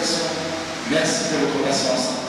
protection. Merci de votre patience.